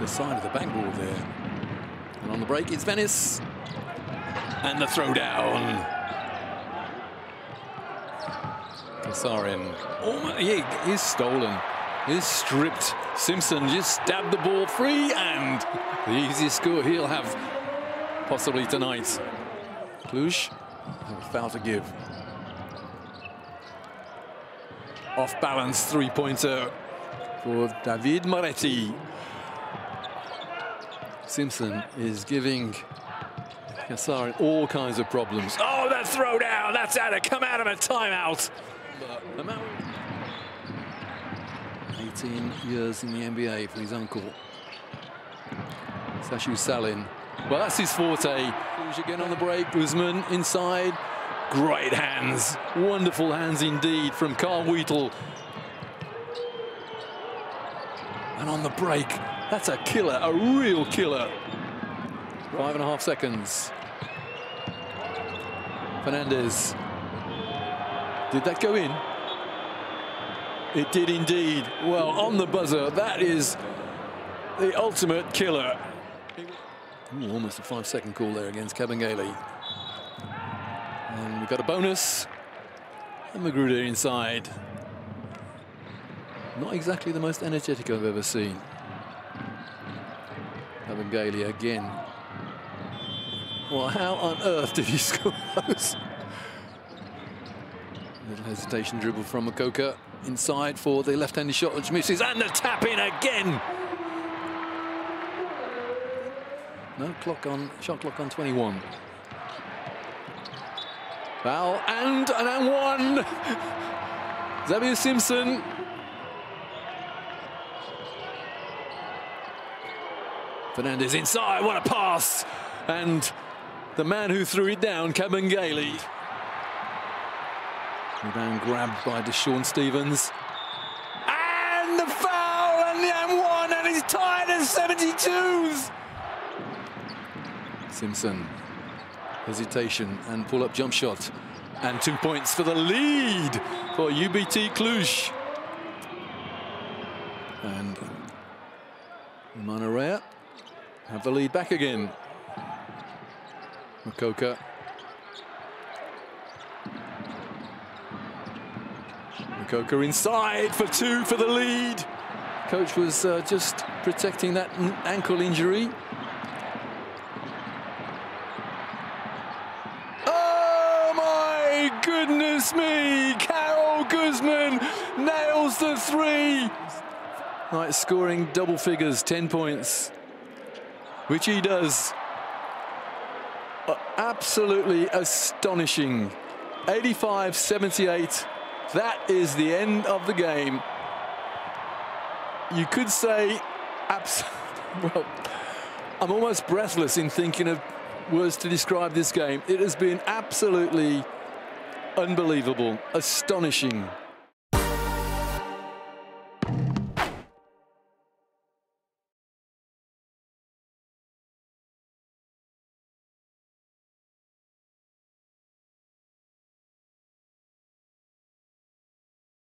the side of the bank wall there. And on the break, it's Venice. And the throw down. Kassarin. Oh, he's stolen. He's stripped. Simpson just stabbed the ball free, and the easiest score he'll have possibly tonight. Kluge, a foul to give. Off-balance three-pointer for David Moretti. Simpson is giving Kassarin all kinds of problems. Oh, that throw down! That's out of come out of a timeout. 18 years in the NBA for his uncle, Sashu Salin. Well, that's his forte. Again on the break, Guzman inside. Great hands, wonderful hands indeed from Karl Weitl. And on the break, that's a killer, a real killer. 5.5 seconds. Fernandez. Did that go in? It did indeed. Well, on the buzzer, that is the ultimate killer. Ooh, almost a 5-second call there against Kevin Gailey. And we've got a bonus. And Magruder inside. Not exactly the most energetic I've ever seen. Kevin Gailey again. Well, how on earth did he score those? Little hesitation dribble from Mokoka. Inside for the left-handed shot, which misses, and the tap in again. No clock on, shot clock on 21. Foul and one. Xavier Simpson. Fernandez inside, what a pass! And the man who threw it down, Kevin Gailey. Rebound grabbed by Deshaun Stevens. And the foul, and the M1, and he's tied at 72s. Simpson, hesitation and pull-up jump shot. And 2 points for the lead for U-BT Cluj. And Manorea have the lead back again. Mokoka. Mokoka inside for two for the lead. Coach was just protecting that ankle injury. Oh my goodness me! Karel Guzman nails the three. Right, scoring double figures, 10 points, which he does. Absolutely astonishing. 85-78. That is the end of the game. You could say, well, I'm almost breathless in thinking of words to describe this game. It has been absolutely unbelievable, astonishing.